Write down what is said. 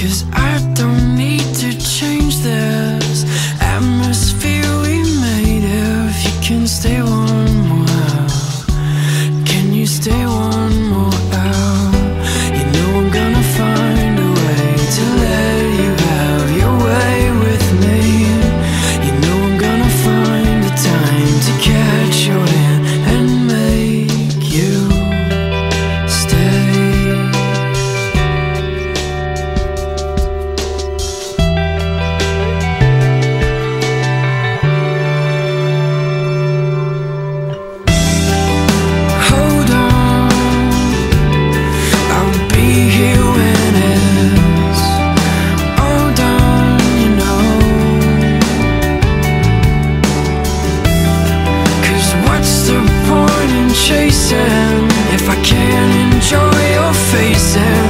'Cause I don't need to change this atmosphere we made. If you can stay one more hour, can you stay one more hour? You know I'm gonna find a way to let you have your way with me. You know I'm gonna find the time to catch your hand and make you chasing. If I can't enjoy your face,